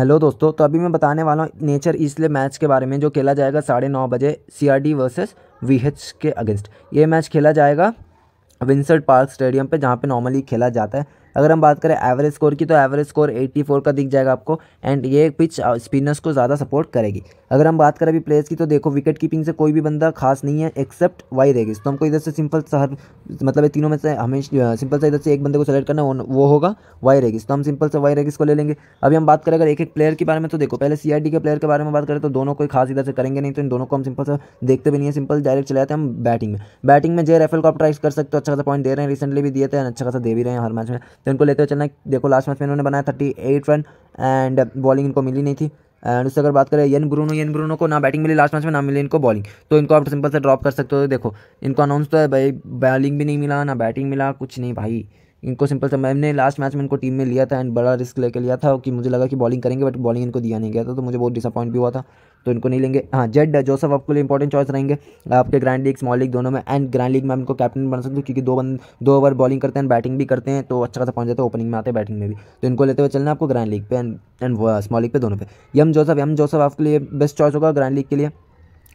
Hello दोस्तों, तो अभी मैं बताने वाला हूँ नेचर इसले मैच के बारे में जो खेला जाएगा 9:30 बजे CRD वर्सेस VH के अगेंस्ट। ये मैच खेला जाएगा विंसर्ट पार्क स्टेडियम पे, जहाँ पे नॉर्मली खेला जाता है। अगर हम बात करें एवरेज स्कोर की, तो एवरेज स्कोर 84 का दिख जाएगा आपको, एंड ये पिच स्पिनर्स को ज़्यादा सपोर्ट करेगी। अगर हम बात करें अभी प्लेयर्स की, तो देखो विकेट कीपिंग से कोई भी बंदा खास नहीं है एक्सेप्ट वाई रेगिस। तो हमको इधर से सिंपल सा मतलब तीनों में से हमेशा सिंपल सा इधर से एक बंदे को सेलेक्ट करना, वो होगा वाई रेगिस। तो हम सिंपल से वाई रेगिस को ले लेंगे। अभी हम बात करें अगर एक एक प्लेयर के बारे में, तो देखो पहले CRD के प्लेयर के बारे में बात करें तो दोनों कोई खास इधर से करेंगे नहीं, तो इन दोनों को हम सिंपल से देखते भी नहीं है, सिंपल डायरेक्ट चले जाते हैं हम बैटिंग में। बैटिंग में जे रेफेल को आप ट्राई कर सकते हो, अच्छा खासा पॉइंट दे रहे हैं, रिसेंटली भी दिए थे, अच्छा खासा दे भी रहे हैं हर मैच में, तो इनको लेते हुए चलना है। देखो लास्ट मैच में इन्होंने बनाया 38 रन एंड बॉलिंग इनको मिली नहीं थी। एंड उससे अगर बात करें येन ब्रूनो को ना बैटिंग मिली लास्ट मैच में, ना मिली इनको बॉलिंग, तो इनको आप सिंपल से ड्रॉप कर सकते हो। देखो इनको अनाउंस तो है भाई, बॉलिंग भी नहीं मिला ना बैटिंग मिला, कुछ नहीं भाई इनको सिंपल से। मैंने लास्ट मैच में इनको टीम में लिया था एंड बड़ा रिस्क लेके लिया था कि मुझे लगा कि बॉलिंग करेंगे, बट बॉलिंग इनको दिया नहीं गया था, तो मुझे बहुत डिसअपॉइंट भी हुआ था, तो इनको नहीं लेंगे। हाँ, जेड जोसेफ आपके लिए इंपॉर्टेंट चॉइस रहेंगे आपके ग्रैंड लीग स्मॉल लीग दोनों में, एंड ग्रैंड लीग में इनको कैप्टन बना सकते हो क्योंकि दो ओवर बॉलिंग करते हैं बैटिंग भी करते हैं, तो अच्छा खासा पहुँच जाता है, ओपनिंग में आते हैं बैटिंग में भी, तो इनको लेते हुए चलना आपको ग्रैंड लीग पे एंड स्मॉल लीग पे दोनों पे। यम जोसेफ आपके लिए बेस्ट चॉइस होगा ग्रैंड लीग के लिए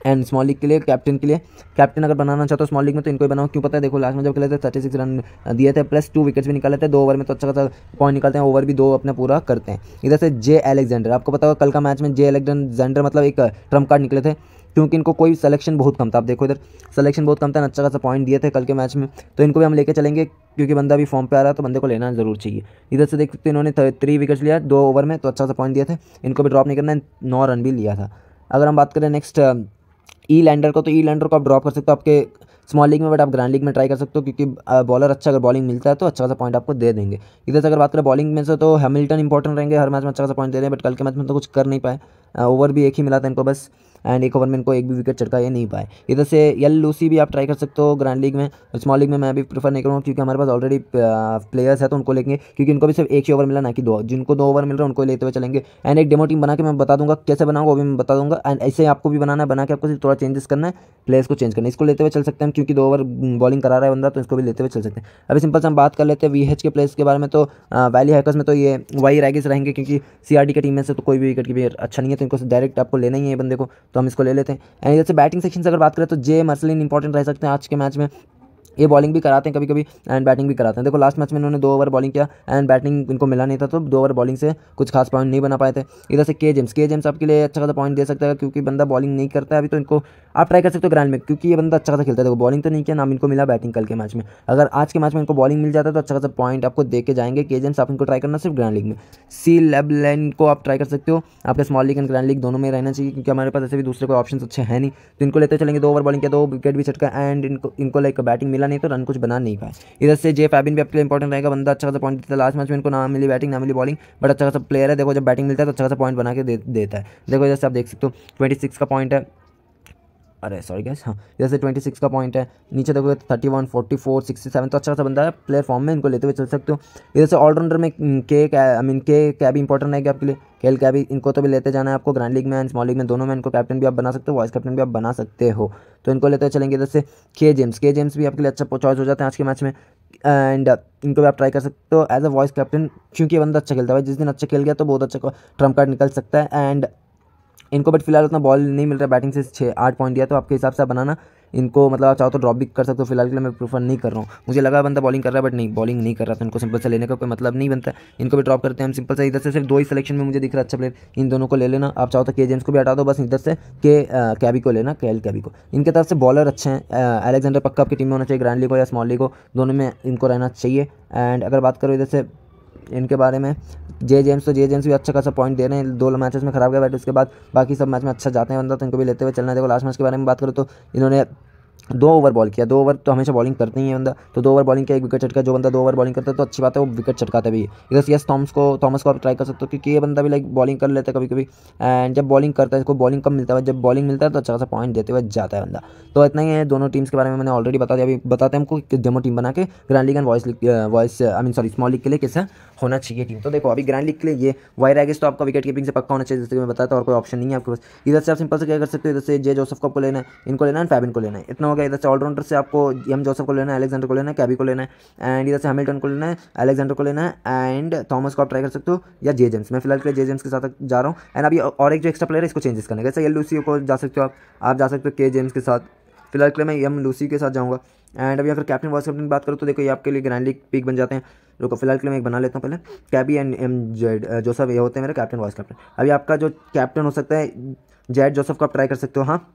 एंड स्मॉल लीग के लिए कैप्टन के लिए। कैप्टन अगर बनाना चाहते हो स्मॉल लीग में तो इनको ही बनाओ, क्यों पता है देखो लास्ट में जब खेले थे 36 रन दिए थे, प्लस 2 विकेट्स भी निकाले थे 2 ओवर में, तो अच्छा खासा पॉइंट निकालते हैं, ओवर भी 2 अपना पूरा करते हैं। इधर से जे एलेक्जेंडर, आपको पता होगा कल का मैच में जे एलेक्जेंडर मतलब एक ट्रम्प कार्ड निकले थे, क्योंकि इनको कोई सिलेक्शन बहुत कम था। आप देखो इधर सिलेक्शन बहुत कम था, अच्छा खासा पॉइंट दिए थे कल के मैच में, तो इनको भी हम लेके चलेंगे क्योंकि बंदा भी फॉर्म पे आ रहा है, तो बंदे को लेना जरूर चाहिए। इधर से देख सकते हैं इन्होंने 3 विकेट्स लिया 2 ओवर में, तो अच्छा खासा पॉइंट दिए थे, इनको भी ड्रॉप नहीं करना है, 9 रन भी लिया था। अगर हम बात करें नेक्स्ट ई लैंडर को, तो ई लैंडर को आप ड्रॉप कर सकते हो आपके स्मॉल लीग में, बट आप ग्रैंड लीग में ट्राई कर सकते हो क्योंकि बॉलर अच्छा अगर बॉलिंग मिलता है तो अच्छा खासा पॉइंट आपको दे देंगे। इधर से अगर बात करें बॉलिंग में से, तो हैमिल्टन इंपॉर्टेंट रहेंगे, हर मैच में अच्छा खासा पॉइंट दे रहे हैं, बट कल के मैच में तो कुछ कर नहीं पाए, ओवर भी एक ही मिला था इनको बस, एंड एक ओवर में इनको एक भी विकेट चटका ये नहीं पाए। इधर से एल लूसी भी आप ट्राई कर सकते हो ग्रैंड लीग में, स्मॉल लीग में मैं भी प्रेफर नहीं करूँगा क्योंकि हमारे पास ऑलरेडी प्लेयर्स है, तो उनको लेंगे क्योंकि इनको भी सिर्फ एक ही ओवर मिला ना कि 2, जिनको 2 ओवर मिल रहे हैं उनको लेते हुए चलेंगे। एंड एक डेमो टीम बना के मैं बता दूँगा कैसे बनाऊँगा, वो भी मैं बता दूँगा, एंड ऐसे आपको भी बनाना है, बना के आपको सिर्फ थोड़ा चेंजेस करना है, प्लेयर्स को चेंज करना है, इसको लेते हुए चल सकते हैं क्योंकि 2 ओवर बॉलिंग करा रहा है बंदा, तो इसको भी लेते हुए चल सकते हैं। अभी सिंपल से हम बात कर लेते हैं VH के प्लेयर्स के बारे में, तो वैली हैकर्स में तो ये वाई रेगिस रहेंगे क्योंकि CRD की टीम में से तो कोई भी विकेट कीपर अच्छा नहीं है, तो इनको डायरेक्ट आपको लेना ही है बंदे को, तो हम इसको ले लेते हैं। एंड इधर से बैटिंग सेक्शन से अगर बात करें तो जे मर्सलिन इंपॉर्टेंट रह सकते हैं आज के मैच में, ये बॉलिंग भी कराते हैं कभी कभी एंड बैटिंग भी कराते हैं। देखो लास्ट मैच में इन्होंने 2 ओवर बॉलिंग किया एंड बैटिंग इनको मिला नहीं था, तो 2 ओवर बॉलिंग से कुछ खास पॉइंट नहीं बना पाए थे। इधर से के जेम्स आपके लिए अच्छा खासा पॉइंट दे सकता है क्योंकि बंदा बॉलिंग नहीं करता है अभी, तो इनको आप ट्राई कर सकते हो ग्रैंड में क्योंकि ये बंदा अच्छा खासा खेलता है। देखो बॉलिंग तो नहीं किया, नाम इनको मिला बैटिंग कल के मैच में, अगर आज के मैच में इनको बॉलिंग मिल जाता है तो अच्छा खासा पॉइंट आपको दे के जाएंगे के जेम्स, आप इनको ट्राई करना सिर्फ ग्रैंड लीग में। सी लेब लाइन को आप ट्राई कर सकते हो, आपके small league and grand league दोनों में रहना चाहिए क्योंकि हमारे पास ऐसे भी दूसरे कोई ऑप्शन अच्छे हैं नहीं, तो इनको लेते चलेंगे। 2 ओवर बॉलिंग किया, 2 विकेट भी चटका एंड इनको लाइक बैटिंग नहीं तो रन कुछ बना नहीं पाए। इधर से जे फैबिन भी आपके लिए इंपॉर्टेंट रहेगा, बंदा अच्छा खासा पॉइंट देता है, लास्ट मैच में इनको ना मिली बैटिंग ना मिली बॉलिंग, बट अच्छा खासा प्लेयर है, देखो जब बैटिंग मिलता है तो अच्छा खासा पॉइंट बना के देता है। देखो इधर से आप देख सकते हो 26 का पॉइंट है, अरे सॉरी गाइस, हाँ जैसे 26 का पॉइंट है, नीचे देखो 31 44 67, तो अच्छा खासा बंदा है प्लेयर फॉर्म में, इनको लेते हुए चल सकते हो। इधर से ऑलराउंडर में के कैबी इंपॉर्टेंट रहेगा आपके लिए, खेल कैबी इनको तो भी लेते जाना है आपको ग्रैंड लीग में एंड स्मॉल लीग में दोनों में, इनको कैप्टन भी आप बना सकते हो वाइस कैप्टन भी आप बना सकते हो, तो इनको लेते हुए चलेंगे। इधर से के जेम्स भी आपके लिए अच्छा चॉइस हो जाते हैं आज के मैच में, एंड इनको भी आप ट्राई कर सकते हो एज अ वॉइस कैप्टन क्योंकि बंदा अच्छा खेलता है, जिस दिन अच्छा खेल गया तो बहुत अच्छा ट्रम्प कार्ड निकल सकता है एंड इनको, बट फिलहाल उतना बॉल नहीं मिल रहा है, बैटिंग से 6-8 पॉइंट दिया, तो आपके हिसाब से बनाना इनको, मतलब आप चाहो तो ड्रॉप भी कर सकते हो, फिलहाल के लिए मैं प्रेफर नहीं कर रहा हूँ, मुझे लगा बंदा बॉलिंग कर रहा है बट नहीं बॉलिंग नहीं कर रहा था, इनको सिंपल से लेने का कोई मतलब नहीं बनता, इनको भी ड्रॉप करते हैं हम सिंपल से। इधर से सिर्फ 2 ही सिलेक्शन में मुझे दिख रहा है अच्छा प्लेयर, इन दोनों को ले लेना, आप चाहो तो के जेम्स को भी हटा दो, बस इधर से कैबी को लेना, केएल कैबी को। इनके तरफ से बॉलर अच्छे हैं, एलेक्जेंडर पक्का आपकी टीम में होना चाहिए, ग्रैंड लीग को या स्मॉल लीग को दोनों में इनको रहना चाहिए। एंड अगर बात करो इधर से इनके बारे में जे जेम्स भी अच्छा खासा पॉइंट दे रहे हैं, 2 मैचेस में खराब गया बट उसके बाद बाकी सब मैच में अच्छा जाते हैं बंदा, तो इनको भी लेते हुए चलना है। देखो लास्ट मैच के बारे में बात करो तो इन्होंने 2 ओवर बॉल किया, 2 ओवर तो हमेशा बॉलिंग करते ही है बंदा, तो 2 ओवर बॉलिंग किया, 1 विकेट चटका, जो बंदा 2 ओवर बॉलिंग करता है तो अच्छी बात है, वो विकेट चटकाता भी है। इधर से थॉमस को आप ट्राई कर सकते हो क्योंकि ये बंदा भी लाइक बॉलिंग कर लेता है कभी कभी, एंड जब बॉलिंग करता है इसको बॉलिंग कम मिलता है, जब बॉलिंग मिलता है तो अच्छा खासा पॉइंट देते हुए जाता है बंदा। तो इतना ही है दोनों टीम्स के बारे में, मैंने ऑलरेडी बता दिया। अभी बताते हैं हमको डेमो टीम बना के grand league and voice small league के लिए कैसे होना चाहिए टीम। तो देखो अभी ग्रैंड लीग के लिए ये वायर आएगा तो आपका विकेट कीपिंग से पक्का होना चाहिए, जैसे मैं बताया था, और कोई ऑप्शन नहीं है आपके पास। इधर से आप सिंपल से क्या कर सकते हो, इधर से जे जोसेफ को लेना है, इनको लेना है, फैबिन को लेना है, इतना हो गया। इधर से ऑलराउंडर से आपको एम जोसेफ को लेना है, एलेक्जेंडर को लेना है, कैबी को लेना है, एंड इधर से हैमिल्टन को लेना है, एलेक्जेंडर को लेना है, एंड थॉमस को आप ट्राई कर सकते हो या जे जेम्स। मैं फिलहाल के लिए जे जेम्स के साथ जा रहा हूँ। एंड अभी और एक जो एक्स्ट्रा प्लेयर है इसको चेंजेस करने का, जैसे एल लूसी को जा सकते हो आप जा सकते हो के जेम्स के साथ। फिलहाल के लिए मैं एम लूसी के साथ जाऊँगा। एंड अभी अगर कैप्टन वाइस कैप्टन की बात करूँ तो देखो ये आपके लिए ग्रैंड लीग पिक बन जाते हैं। रुको फिलहाल के लिए मैं एक बना लेता हूँ पहले, कैबी एंड एम जेड जोसेफ, ये होते हैं मेरे कैप्टन वाइस कैप्टन। अभी आपका जो कैप्टन हो सकता है जेड जोसेफ को आप ट्राई कर सकते हो, हाँ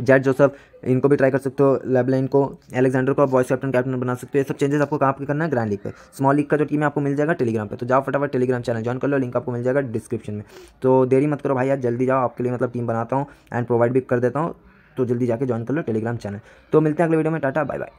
जेड जोसेफ, इनको भी ट्राई कर सकते हो, लेबलाइन को, एलेक्जेंडर को आप वॉइस कैप्टन बना सकते हो। ये सब चेंजेस आपको कहाँ पे करना है, ग्रैंड लीग पे। स्मॉल लीग का जो टीम है आपको मिल जाएगा टेलीग्राम पे, तो जाओ फटाफट टेलीग्राम चैनल ज्वाइन कर लो, लिंक आपको मिल जाएगा डिस्क्रिप्शन में। तो देरी मत करो भाई यार, जल्दी जाओ, आपके लिए मतलब टीम बनाता हूँ एंड प्रोवाइड भी कर देता हूँ, तो जल्दी जाके ज्वाइन कर लो टेलीग्राम चैनल। तो मिलते हैं अगले वीडियो में, टाटा बाय बाय।